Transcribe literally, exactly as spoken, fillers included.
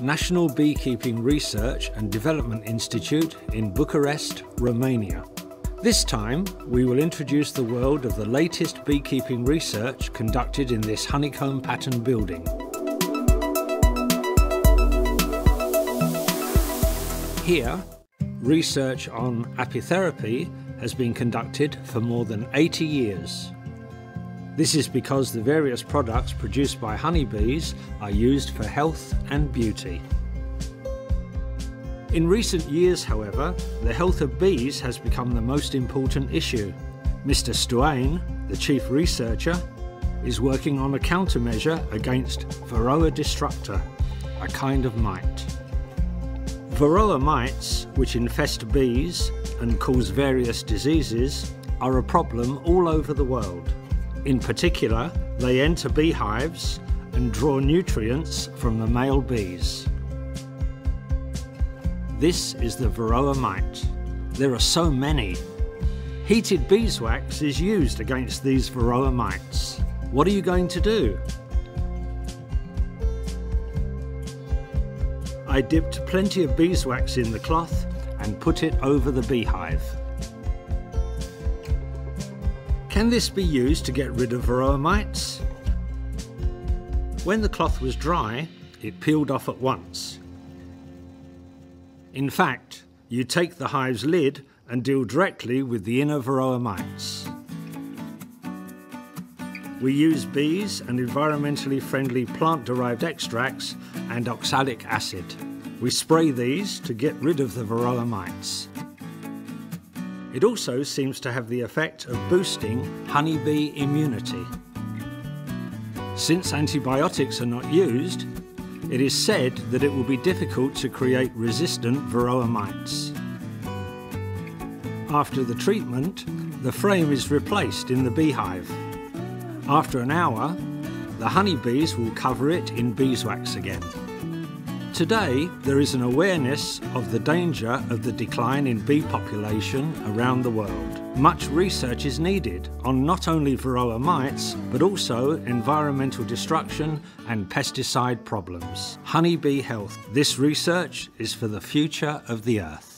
National Beekeeping Research and Development Institute in Bucharest, Romania. This time, we will introduce the world of the latest beekeeping research conducted in this honeycomb pattern building. Here, research on apitherapy has been conducted for more than eighty years. This is because the various products produced by honeybees are used for health and beauty. In recent years, however, the health of bees has become the most important issue. Mister Stoane, the chief researcher, is working on a countermeasure against Varroa destructor, a kind of mite. Varroa mites, which infest bees and cause various diseases, are a problem all over the world. In particular, they enter beehives and draw nutrients from the male bees. This is the Varroa mite. There are so many. Heated beeswax is used against these Varroa mites. What are you going to do? I dipped plenty of beeswax in the cloth and put it over the beehive. Can this be used to get rid of Varroa mites? When the cloth was dry, it peeled off at once. In fact, you take the hive's lid and deal directly with the inner Varroa mites. We use bees and environmentally friendly plant-derived extracts and oxalic acid. We spray these to get rid of the Varroa mites. It also seems to have the effect of boosting honeybee immunity. Since antibiotics are not used, it is said that it will be difficult to create resistant Varroa mites. After the treatment, the frame is replaced in the beehive. After an hour, the honeybees will cover it in beeswax again. Today, there is an awareness of the danger of the decline in bee population around the world. Much research is needed on not only Varroa mites, but also environmental destruction and pesticide problems. Honeybee health. This research is for the future of the Earth.